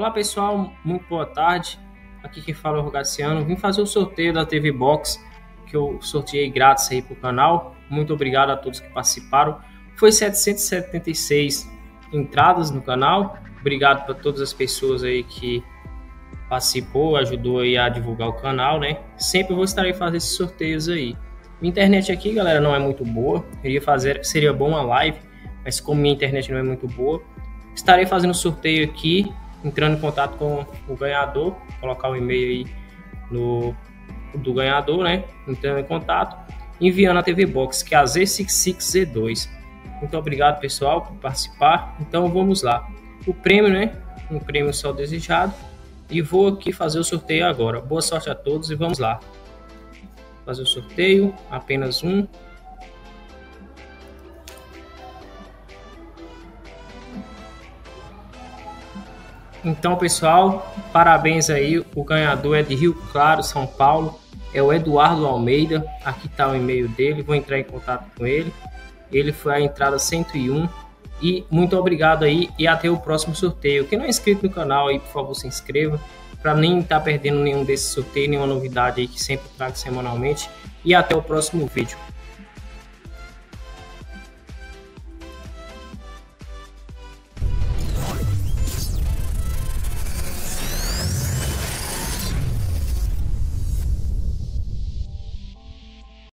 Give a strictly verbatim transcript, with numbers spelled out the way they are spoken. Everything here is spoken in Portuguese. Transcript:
Olá pessoal, muito boa tarde, aqui quem fala é o Rogaciano. Vim fazer o sorteio da T V Box, que eu sorteei grátis aí para o canal. Muito obrigado a todos que participaram. Foi setecentas e setenta e seis entradas no canal. Obrigado para todas as pessoas aí que participou, ajudou aí a divulgar o canal, né? Sempre vou estar aí fazendo esses sorteios aí. Minha internet aqui, galera, não é muito boa. Queria fazer, seria bom uma live, mas como minha internet não é muito boa, estarei fazendo sorteio aqui, entrando em contato com o ganhador, colocar o e-mail aí no do ganhador, né? Entrando em contato, enviando a T V Box, que é a Z sessenta e seis Z dois. Muito obrigado, pessoal, por participar. Então vamos lá. O prêmio, né? Um prêmio só desejado. E vou aqui fazer o sorteio agora. Boa sorte a todos e vamos lá. Fazer o sorteio, apenas um. Então, pessoal, parabéns aí. O ganhador é de Rio Claro, São Paulo. É o Eduardo Almeida. Aqui está o e-mail dele. Vou entrar em contato com ele. Ele foi a entrada cento e um. E muito obrigado aí e até o próximo sorteio. Quem não é inscrito no canal aí, por favor, se inscreva, para nem estar perdendo nenhum desses sorteios, nenhuma novidade aí que sempre trago semanalmente. E até o próximo vídeo.